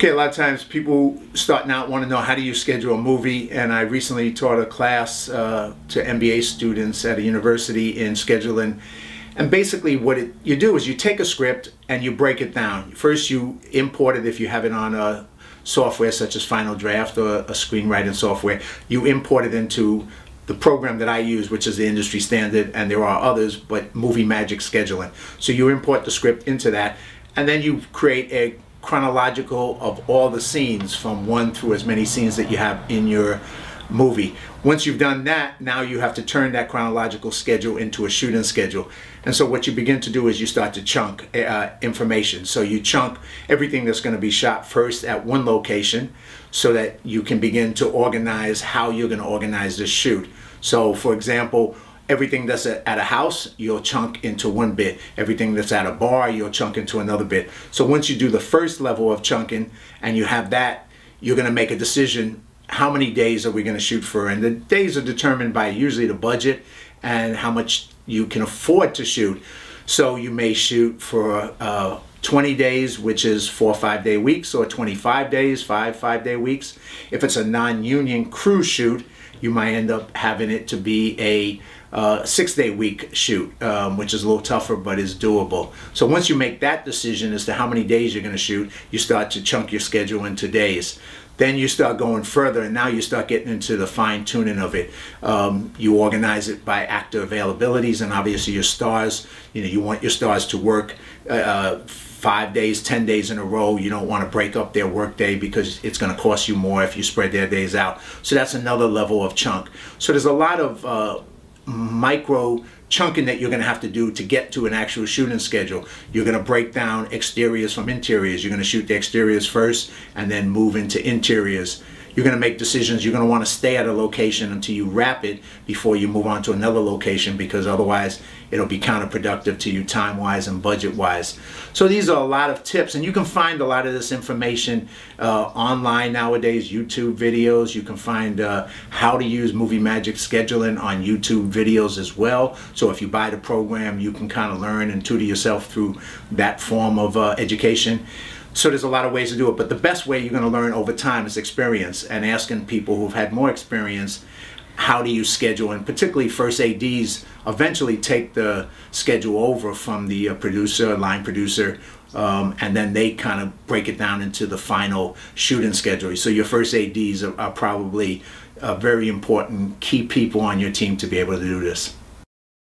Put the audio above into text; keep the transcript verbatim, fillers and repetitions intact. Okay, a lot of times people starting out want to know how do you schedule a movie, and I recently taught a class uh, to M B A students at a university in scheduling. And basically what it, you do is you take a script and you break it down. First you import it if you have it on a software such as Final Draft or a screenwriting software. You import it into the program that I use, which is the industry standard, and there are others, but Movie Magic Scheduling. So you import the script into that, and then you create a chronological of all the scenes from one through as many scenes that you have in your movie. Once you've done that, now you have to turn that chronological schedule into a shooting schedule. And so what you begin to do is you start to chunk uh, information. So you chunk everything that's going to be shot first at one location so that you can begin to organize how you're going to organize this shoot. So for example, everything that's at a house, you'll chunk into one bit. Everything that's at a bar, you'll chunk into another bit. So once you do the first level of chunking and you have that, you're going to make a decision. How many days are we going to shoot for? And the days are determined by usually the budget and how much you can afford to shoot. So you may shoot for uh, twenty days, which is four five-day weeks, or twenty-five days, five five-day weeks. If it's a non-union crew shoot, you might end up having it to be a uh, six-day week shoot, um, which is a little tougher but is doable. So once you make that decision as to how many days you're going to shoot, you start to chunk your schedule into days. Then you start going further, and now you start getting into the fine-tuning of it. Um, you organize it by actor availabilities, and obviously your stars, you know, you want your stars to work uh, five days, ten days in a row. You don't want to break up their work day because it's going to cost you more if you spread their days out. So that's another level of chunk. So there's a lot of uh, micro chunking that you're going to have to do to get to an actual shooting schedule. You're going to break down exteriors from interiors. You're going to shoot the exteriors first and then move into interiors. You're going to make decisions. You're going to want to stay at a location until you wrap it before you move on to another location, because otherwise it'll be counterproductive to you time-wise and budget-wise. So these are a lot of tips, and you can find a lot of this information uh, online nowadays, YouTube videos. You can find uh, how to use Movie Magic Scheduling on YouTube videos as well. So if you buy the program, you can kind of learn and tutor yourself through that form of uh, education. So there's a lot of ways to do it, but the best way you're going to learn over time is experience, and asking people who've had more experience, how do you schedule? And particularly first A Ds eventually take the schedule over from the producer, line producer, um, and then they kind of break it down into the final shooting schedule. So your first A Ds are, are probably uh, very important key people on your team to be able to do this.